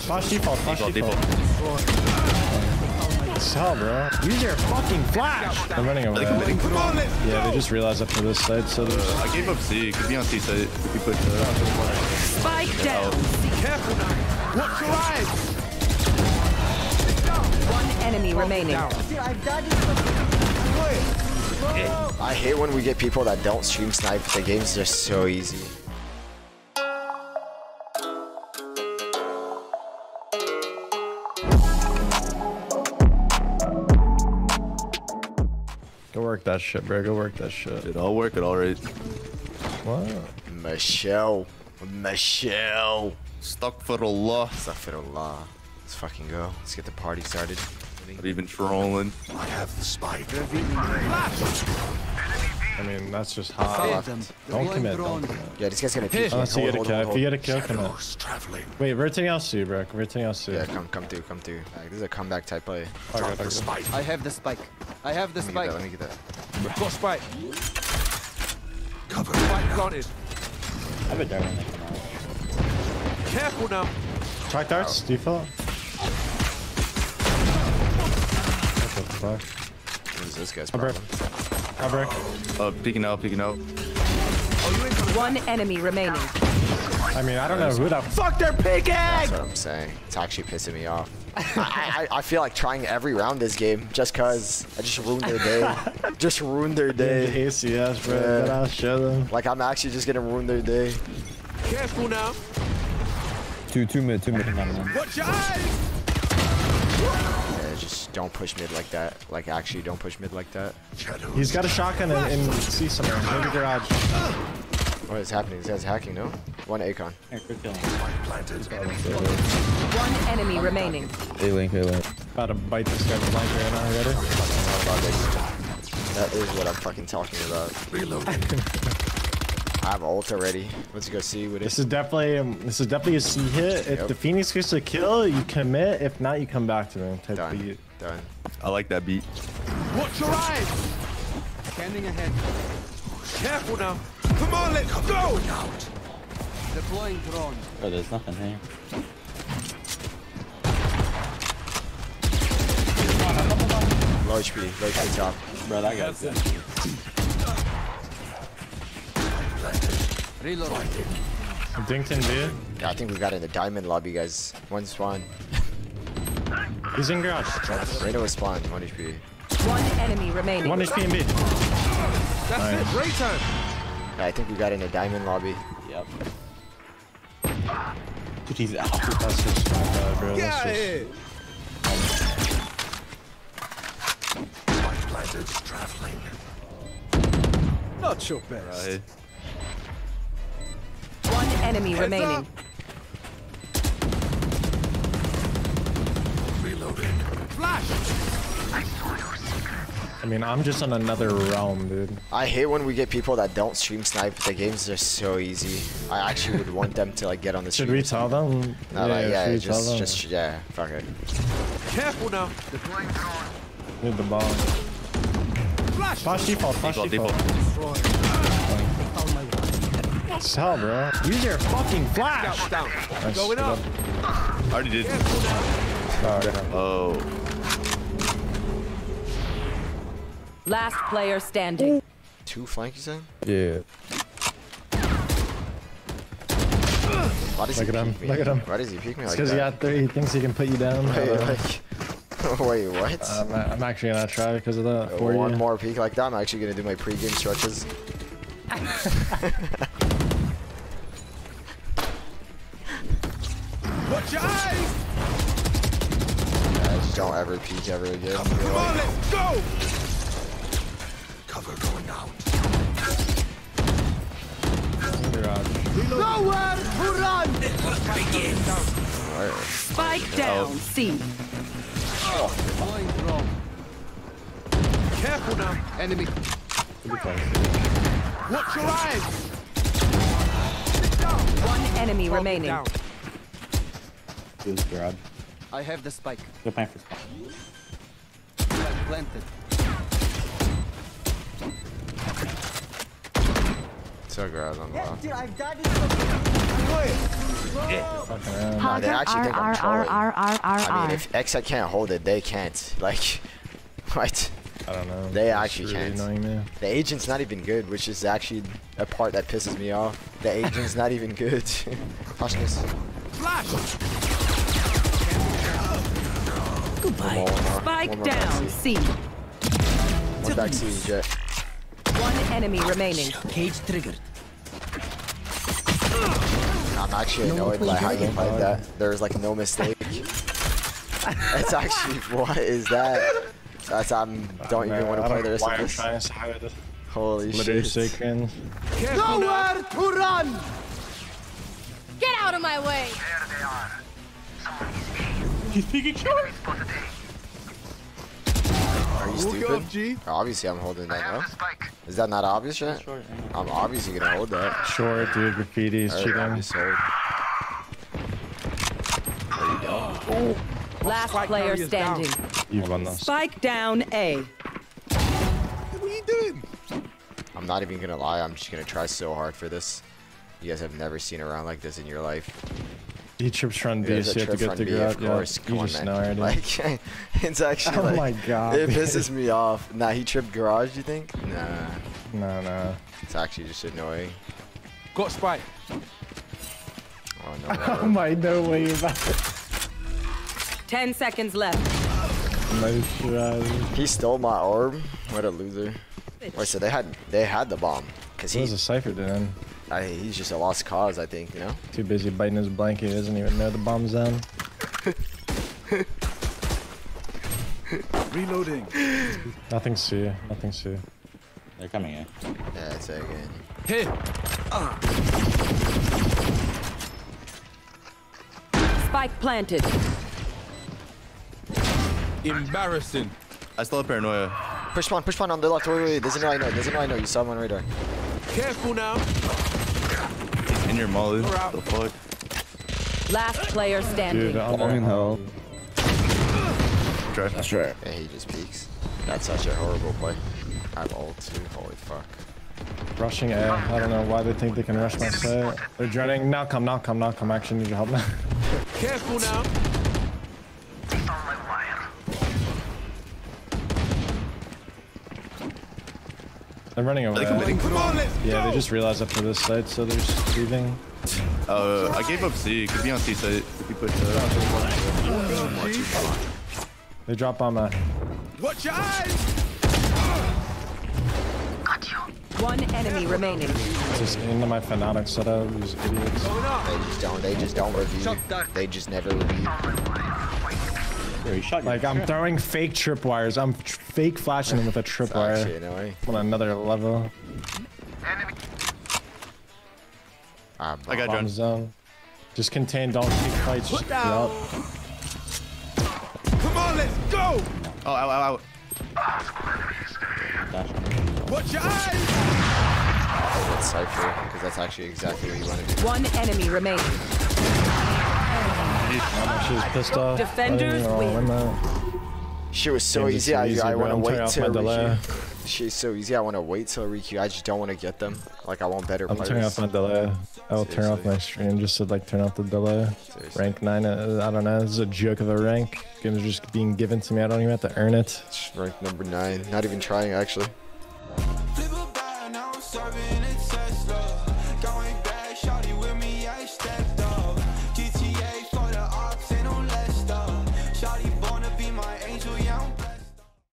Flash default. Nice hell, bro. Use your fucking flash. I'm running away. Yeah, they just realized up to this side. So I gave up C. Could be on C side. If you put spike down. Careful now. Watch your eyes. One enemy remaining. I hate when we get people that don't stream snipe. The games are so easy. Go work that shit, bro. Go work that shit. Dude, I'll work it all right. Wow. Michelle. Michelle. Astaghfirullah. Astaghfirullah. Let's fucking go. Let's get the party started. Not even trolling. I have the spike. I mean, that's just high. Don't commit. Yeah, this guy's gonna pitch. Unless you get a kill. If you get a kill, come on. Wait, rotating out C, bro. Rotating out C. Yeah, come through, come through. Like, this is a comeback type play. I have the spike. I have the spike. Let me get that. Got spike. Cover. Spike got it. I've been down. Careful now. Track darts, default. What the fuck? What is this guy's problem? Peeking out, peeking out. One enemy remaining. I mean, I don't know who the fuck they're picking! That's what I'm saying. It's actually pissing me off. I feel like trying every round this game just cause I just ruined their day. Just ruined their day. ACS, bro. Yeah. I'll show them. Like, I'm actually just gonna ruin their day. Careful now. Two mid. Watch your eyes! Just don't push mid like that. Like, actually, don't push mid like that. He's got a shotgun in C somewhere. Maybe garage. What is happening? This guy's hacking, no? One Akon. One enemy remaining. A-Link. About to bite this guy with blind right now. You ready? That is what I'm fucking talking about. Reload. I have ult already. Let's go see what it is. This is definitely a C hit. If the Phoenix gets a kill, you commit. If not, you come back to him. Done. I like that beat. Watch your eyes. Standing ahead. Careful now. Come on, let's go. Deploying drone. Bro, there's nothing here. Low HP. Low HP top. Bro, that guy's dead. Dinkton, dude. Yeah, I think we got in the diamond lobby, guys. One spawn. He's in garage. Right over spawn. One HP. One enemy remaining. One HP in mid. That's it. Great time. Yeah, I think we got in the diamond lobby. Yep. Dude, he's out. That's just bro. Traveling. Not your best. Right. Enemy remaining. Reloading. Flash. I mean, I'm just on another realm, dude. I hate when we get people that don't stream snipe. The games are so easy. I actually would want them to like get on the stream. Should we tell them? No, yeah, like, yeah, just yeah, fuck it. Careful now. Need the ball. Flash. Flash default. What's hell, bro? Use your fucking flash! Nice. Going up. I already did. Oh. Last player standing. Two flanks in? Yeah. Look at him. Why does he peek me like that? Because he got three. He thinks he can put you down. Wait, what? I'm actually gonna try because of that. One more peek like that, I'm actually gonna do my pre-game stretches. Watch your eyes! Guys, don't ever peek ever again. Come on, let's go! Cover going out. Nowhere to run! Begins! Spike down, C. Oh. Careful now, enemy. Watch your eyes! One enemy remaining. Down. I have the spike. They're playing for spike. Planted. So gross on the left. Dude, I died to no, they actually think I'm trolling. I mean, if Xsec can't hold it, they can't. Like, what? I don't know. They actually can't. Annoying, the agent's not even good, which is actually a part that pisses me off. The agent's not even good. Watch this. Flash. Goodbye. Spike down. C. One back C, Jet. One enemy remaining. Cage triggered. I'm actually annoyed by how you played that. There's like no mistake. That's actually what is that? That's don't even want to play the rest of this. I'm trying to hide it. Holy shit. Nowhere to run! Get out of my way! There they are. You think it's yours? Are you stupid? G. Obviously I'm holding that now. Is that not obvious yet? Sure, yeah. I'm obviously gonna hold that. Sure, dude. Graffiti is cheating. Oh. Last player standing. You've won this. Spike down A. What are you doing? I'm not even gonna lie. I'm just gonna try so hard for this. You guys have never seen a round like this in your life. He trips from B, so you have to get the grab. Of course, yeah. You just know already. Like, it's actually like, oh my god, it pisses me off. Nah, he tripped garage, you think? Nah. Nah, nah. It's actually just annoying. Got spike. Oh, no. Oh my, no way about it. 10 seconds left. Nice run. He stole my orb. What a loser. Wait, so they had the bomb. Cause he was a cypher then. He's just a lost cause, I think, you know? Too busy biting his blanket, he doesn't even know the bomb's down. Reloading. Nothing C, nothing C. They're coming in. Yeah, it's again. Hit! Spike planted. Embarrassing. I still have paranoia. Push one on the left. Wait, doesn't really know. You saw him on radar. Careful now. In your molly. What the fuck? Last player standing. Dude, I'm in hell. That's right. Yeah, he just peeks. That's such a horrible play. I'm ult too. Holy fuck. Rushing A. I don't know why they think they can rush my set. They're dreading. Now come. I actually need your help now. Careful now. They're running away. Yeah, they just realized after this side, so they're just leaving. I gave up C. Could be on C side. They drop bomb that. Watch your eyes! Got you. One enemy remaining. Just into my fanatic setup. These idiots. They just don't review. They just never review. Like, I'm throwing fake tripwires. I'm fake flashing them with a tripwire. On another level. I got drone zone. Just contain, don't keep fights. Just out. Come on, let's go! Oh, out. Watch your eyes! Oh, that's cypher, because that's actually exactly what you want to do. One enemy remaining. She was pissed off. Defenders win. She was so easy. I want to wait till Riku. She's so easy. I want to wait till Riku. I just don't want to get them. Like, I want better players. I'm turning off my delay. I'll turn off my stream just to like turn off the delay. Seriously. Rank 9. I don't know. This is a joke of a rank. Game's just being given to me. I don't even have to earn it. Rank number 9. Not even trying, actually.